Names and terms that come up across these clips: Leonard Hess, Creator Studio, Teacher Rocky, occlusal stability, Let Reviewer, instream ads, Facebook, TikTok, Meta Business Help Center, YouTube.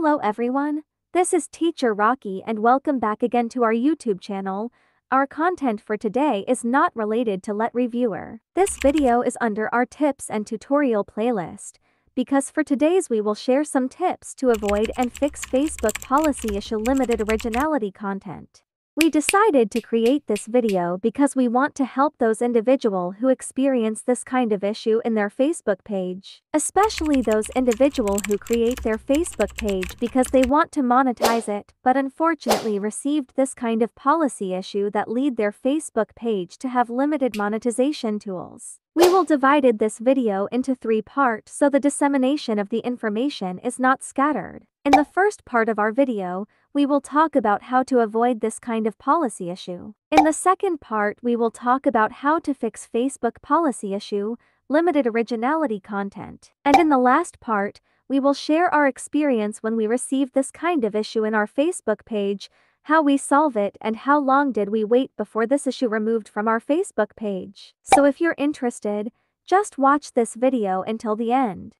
Hello everyone, this is Teacher Rocky and welcome back again to our YouTube channel. Our content for today is not related to Let Reviewer. This video is under our tips and tutorial playlist, because for today's we will share some tips to avoid and fix Facebook policy issue limited originality content. We decided to create this video because we want to help those individuals who experience this kind of issue in their Facebook page, especially those individuals who create their Facebook page because they want to monetize it, but unfortunately received this kind of policy issue that lead their Facebook page to have limited monetization tools. We will divided this video into 3 parts so the dissemination of the information is not scattered. In the first part of our video, we will talk about how to avoid this kind of policy issue. In the second part, we will talk about how to fix Facebook policy issue, limited originality content. And in the last part, we will share our experience when we received this kind of issue in our Facebook page, how we solve it and how long did we wait before this issue removed from our Facebook page. So if you're interested, just watch this video until the end.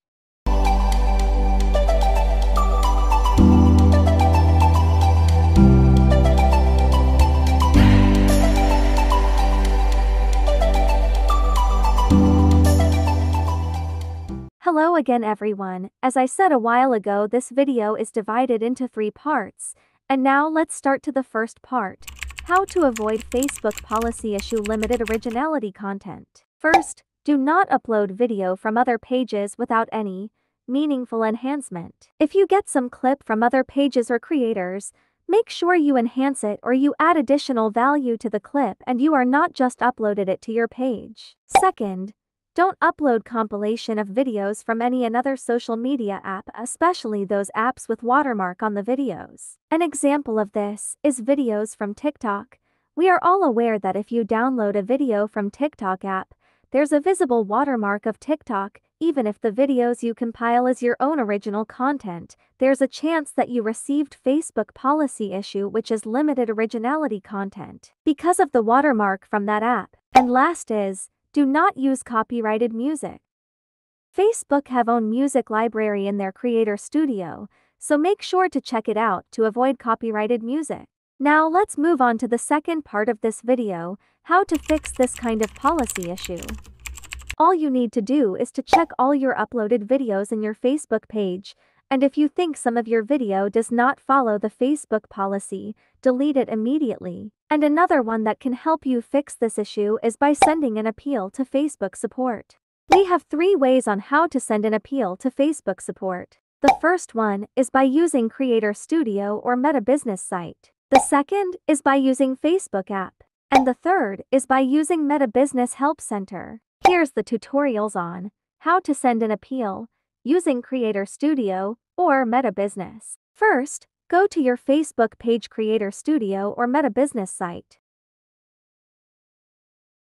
Hello again everyone, as I said a while ago, this video is divided into 3 parts, and now let's start to the first part, how to avoid Facebook policy issue limited originality content. First, do not upload video from other pages without any meaningful enhancement. If you get some clip from other pages or creators, make sure you enhance it or you add additional value to the clip and you are not just uploaded it to your page. Second, don't upload compilation of videos from any another social media app, especially those apps with watermark on the videos. An example of this is videos from TikTok. We are all aware that if you download a video from TikTok app, there's a visible watermark of TikTok. Even if the videos you compile is your own original content, there's a chance that you received Facebook policy issue which is limited originality content because of the watermark from that app. And last is, do not use copyrighted music. Facebook have own music library in their Creator Studio, so make sure to check it out to avoid copyrighted music. Now let's move on to the second part of this video, how to fix this kind of policy issue. All you need to do is to check all your uploaded videos in your Facebook page, and if you think some of your video does not follow the Facebook policy, delete it immediately. And another one that can help you fix this issue is by sending an appeal to Facebook support. We have 3 ways on how to send an appeal to Facebook support. The first one is by using Creator Studio or Meta Business site. The second is by using Facebook app. And the third is by using Meta Business Help Center. Here's the tutorials on how to send an appeal using Creator Studio or Meta Business. First, go to your Facebook page Creator Studio or Meta Business site.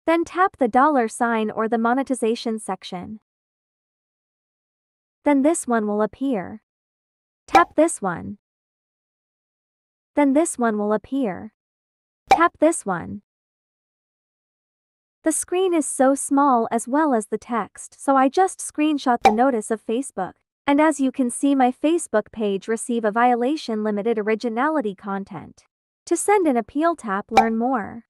Then tap the $ or the monetization section. Then this one will appear. Tap this one. Then this one will appear. Tap this one. The screen is so small as well as the text, so I just screenshot the notice of Facebook. And as you can see, my Facebook page receive a violation limited originality content. To send an appeal, tap learn more.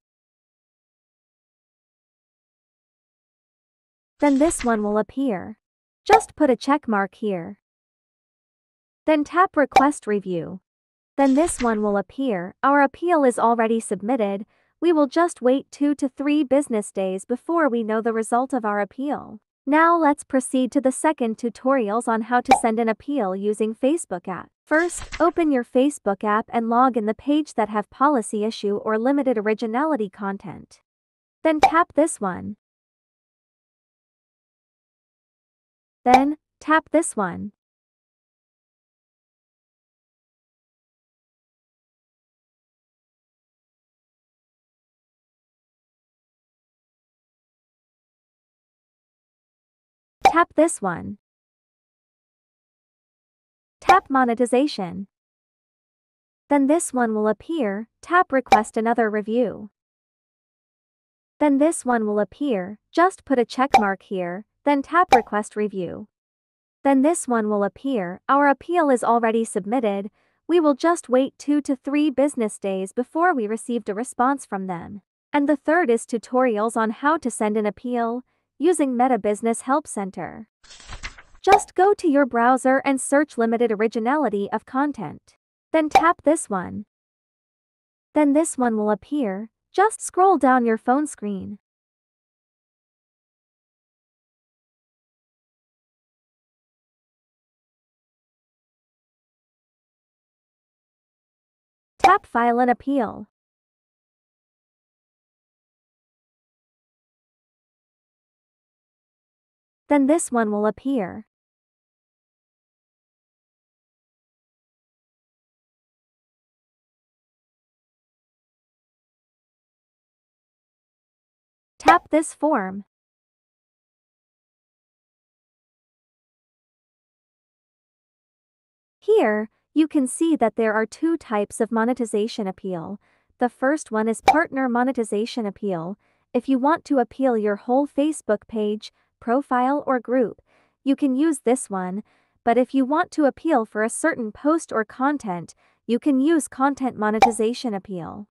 Then this one will appear. Just put a check mark here. Then tap request review. Then this one will appear. Our appeal is already submitted. We will just wait 2 to 3 business days before we know the result of our appeal. Now let's proceed to the second tutorials on how to send an appeal using Facebook app. First, open your Facebook app and log in the page that have policy issue or limited originality content. Then tap this one. Then tap this one. Tap this one. Tap monetization. Then this one will appear. Tap request another review. Then this one will appear. Just put a check mark here. Then tap request review. then this one will appear. Our appeal is already submitted. We will just wait 2 to 3 business days before we received a response from them. And the third is tutorials on how to send an appeal using Meta Business Help Center. Just go to your browser and search limited originality of content. Then tap this one. Then this one will appear. Just scroll down your phone screen. Tap File an Appeal. Then this one will appear. Tap this form. Here, you can see that there are 2 types of monetization appeal. The first one is partner monetization appeal. If you want to appeal your whole Facebook page, profile or group, you can use this one, but if you want to appeal for a certain post or content, you can use content monetization appeal.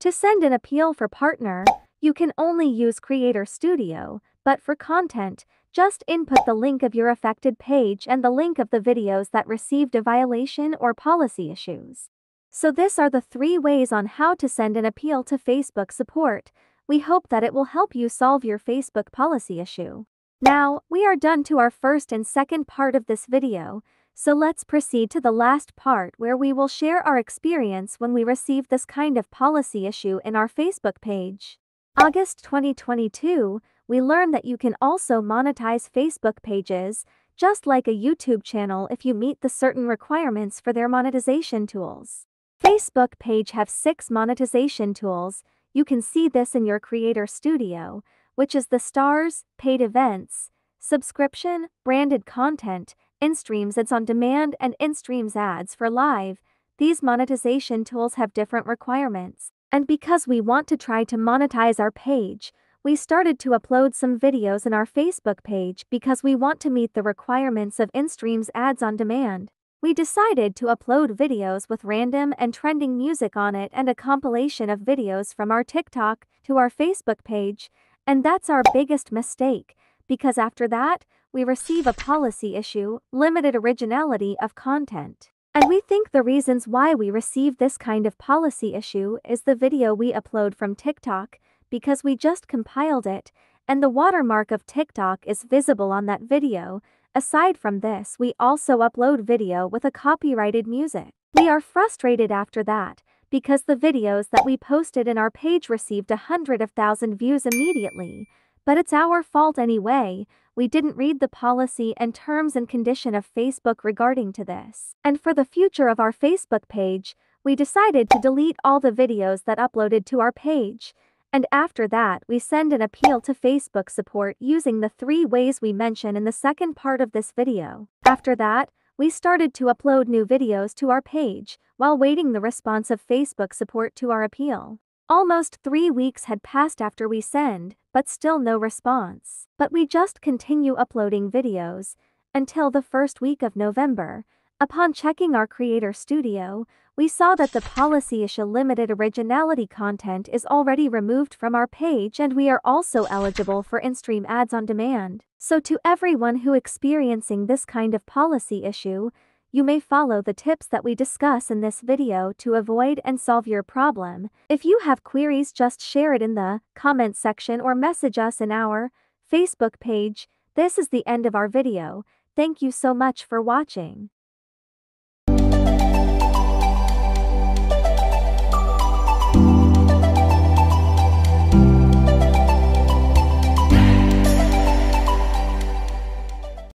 To send an appeal for partner, you can only use Creator Studio, but for content, just input the link of your affected page and the link of the videos that received a violation or policy issues. So these are the 3 ways on how to send an appeal to Facebook support. We hope that it will help you solve your Facebook policy issue. Now, we are done to our first and second part of this video, so let's proceed to the last part where we will share our experience when we receive this kind of policy issue in our Facebook page. August 2022, we learned that you can also monetize Facebook pages, just like a YouTube channel if you meet the certain requirements for their monetization tools. Facebook page have 6 monetization tools. You can see this in your Creator Studio, which is the stars, paid events, subscription, branded content, InStreams ads on demand and InStreams ads for live. These monetization tools have different requirements, and because we want to try to monetize our page, we started to upload some videos in our Facebook page because we want to meet the requirements of InStreams ads on demand. We decided to upload videos with random and trending music on it and a compilation of videos from our TikTok to our Facebook page, and that's our biggest mistake, because after that, we receive a policy issue, limited originality of content. And we think the reasons why we receive this kind of policy issue is the video we upload from TikTok, because we just compiled it, and the watermark of TikTok is visible on that video. Aside from this, we also upload video with a copyrighted music. We are frustrated after that, because the videos that we posted in our page received 100,000 views immediately. But it's our fault anyway. We didn't read the policy and terms and condition of Facebook regarding to this. And for the future of our Facebook page, we decided to delete all the videos that uploaded to our page. And after that, we send an appeal to Facebook support using the 3 ways we mentioned in the second part of this video. After that, we started to upload new videos to our page while waiting the response of Facebook support to our appeal. Almost 3 weeks had passed after we send, but still no response. But we just continue uploading videos until the first week of November. Upon checking our Creator Studio, we saw that the policy issue limited originality content is already removed from our page, and we are also eligible for InStream ads on demand. So to everyone who experiencing this kind of policy issue, you may follow the tips that we discuss in this video to avoid and solve your problem. If you have queries, just share it in the comment section or message us in our Facebook page. This is the end of our video. Thank you so much for watching.